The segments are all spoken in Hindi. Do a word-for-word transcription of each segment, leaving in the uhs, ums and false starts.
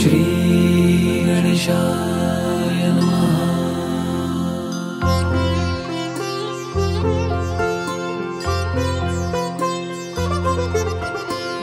श्री गणेशाय नमः।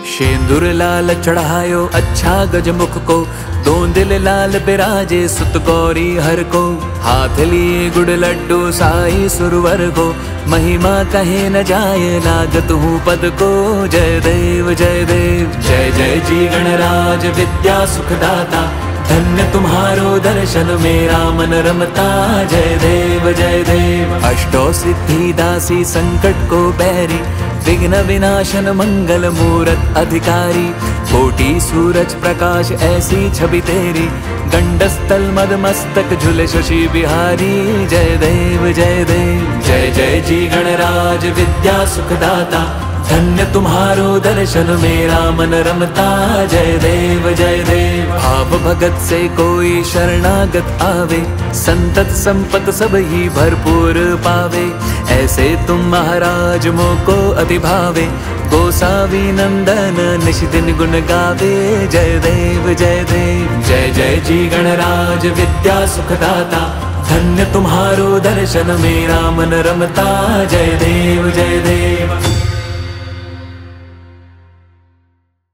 शेंदुर लाल चढ़ायो अच्छा गजमुख को, दोंदिल लाल बिराजे सुत गौरी हर को। हाथ लिए गुड़ लड्डू साई सुरवर को, महिमा कहे न जाए लागत हूँ पद को। जय देव जय देव जय जय जी गणराज विद्या सुखदाता, धन्य तुम्हारो दर्शन मेरा मन रमता। जय देव जय देव अष्टो सिद्धि दासी संकट को बैरी, विघ्न विनाशन मंगल मूरत अधिकारी। कोटि सूरज प्रकाश ऐसी छवि तेरी, दंडस्थल मद मस्तक झूले शशि बिहारी। जय देव जय देव जय जय जी गणराज विद्या सुखदाता, धन्य तुम्हारो दर्शन मेरा मन रमता। जय देव जय देव भाव भगत से कोई शरणागत आवे, संतत संपत सब ही भरपूर पावे। ऐसे तुम महाराज मोको अति भावे, गोसावी नंदन निश दिन गुण गावे। जय देव जय देव जय जय जी गणराज विद्या सुखदाता, धन्य तुम्हारो दर्शन मेरा मन रमता। जय देव जय देव